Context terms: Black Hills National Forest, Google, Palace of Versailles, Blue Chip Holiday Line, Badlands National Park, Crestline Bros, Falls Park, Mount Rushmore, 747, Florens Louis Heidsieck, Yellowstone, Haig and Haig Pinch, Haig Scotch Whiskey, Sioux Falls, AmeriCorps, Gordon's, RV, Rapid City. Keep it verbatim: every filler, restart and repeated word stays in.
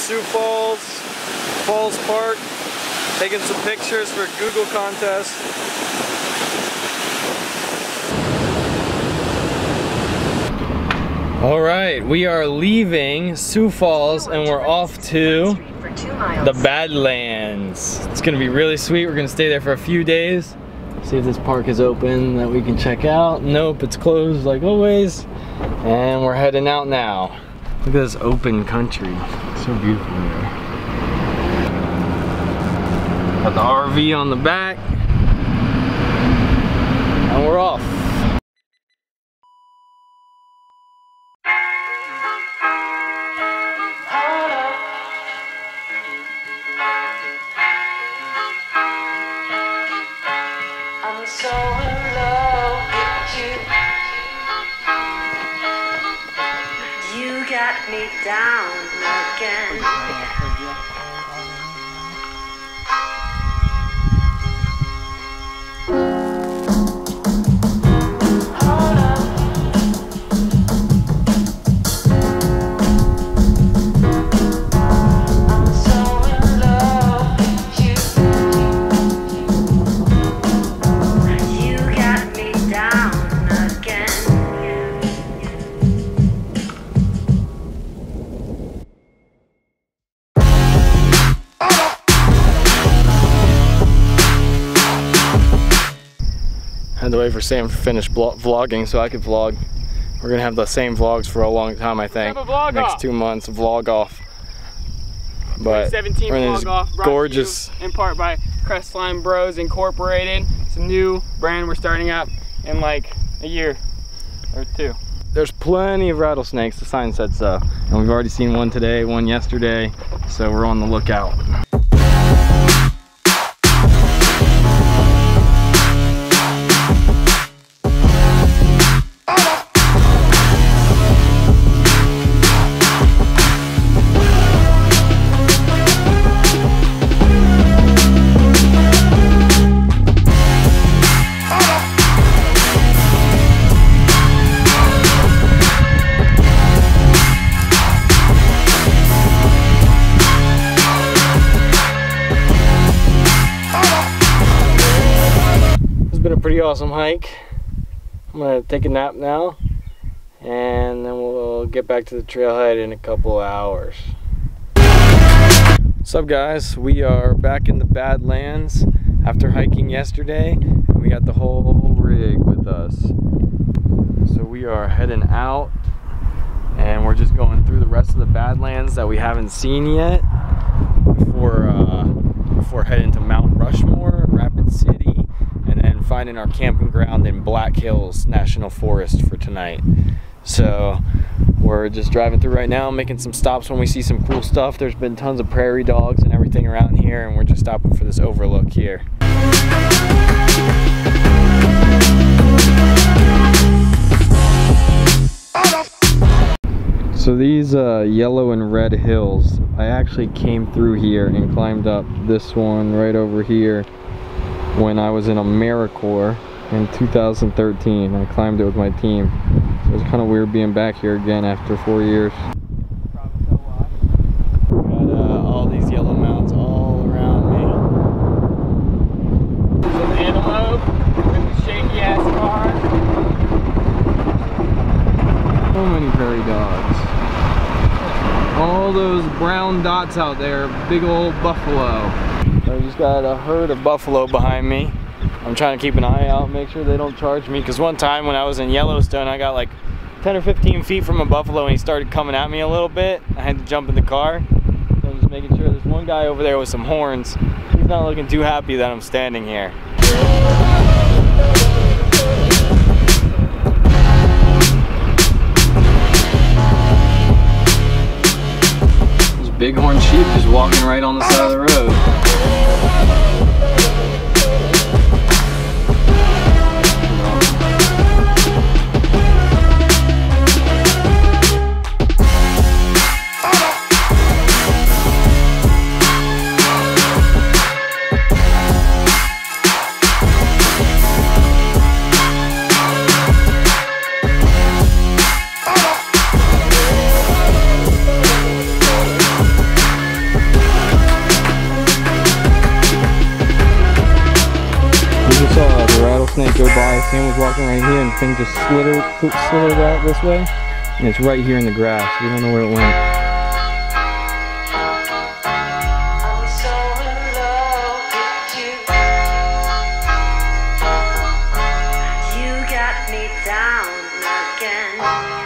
Sioux Falls, Falls Park, taking some pictures for a Google contest. All right, we are leaving Sioux Falls and we're off to the Badlands. It's gonna be really sweet. We're gonna stay there for a few days. See if this park is open that we can check out. Nope, it's closed like always. And we're heading out now. Look at this open country. It's so beautiful here. Got the R V on the back. And we're off. Me down again. The way for Sam to finish vlogging so I could vlog. We're gonna have the same vlogs for a long time, I think. Next two months, vlog off. But seventeen vlog off. Gorgeous. In part by Crestline Bros Incorporated. It's a new brand we're starting up in like a year or two. There's plenty of rattlesnakes. The sign said so, and we've already seen one today, one yesterday. So we're on the lookout. Pretty awesome hike. I'm gonna take a nap now and then we'll get back to the trailhead in a couple hours. What's up guys, we are back in the Badlands after hiking yesterday and we got the whole rig with us. So we are heading out and we're just going through the rest of the Badlands that we haven't seen yet before, uh, before heading to Mount Rushmore, Rapid City, finding our camping ground in Black Hills National Forest for tonight. So we're just driving through right now, making some stops when we see some cool stuff. There's been tons of prairie dogs and everything around here, and we're just stopping for this overlook here. So these uh, yellow and red hills, I actually came through here and climbed up this one right over here when I was in AmeriCorps in two thousand thirteen. I climbed it with my team. So it's kind of weird being back here again after four years. Got uh, all these yellow mounts all around me. There's an antelope with a shaky ass car. So many prairie dogs. All those brown dots out there, big old buffalo. I just got a herd of buffalo behind me. I'm trying to keep an eye out, make sure they don't charge me, because one time when I was in Yellowstone, I got like ten or fifteen feet from a buffalo and he started coming at me a little bit. I had to jump in the car. So I'm just making sure. There's one guy over there with some horns. He's not looking too happy that I'm standing here. Those bighorn sheep just walking right on the side of the road. snake go by. Sam was walking right here and the thing just slithered, slithered out this way. And it's right here in the grass. We don't know where it went. Down again.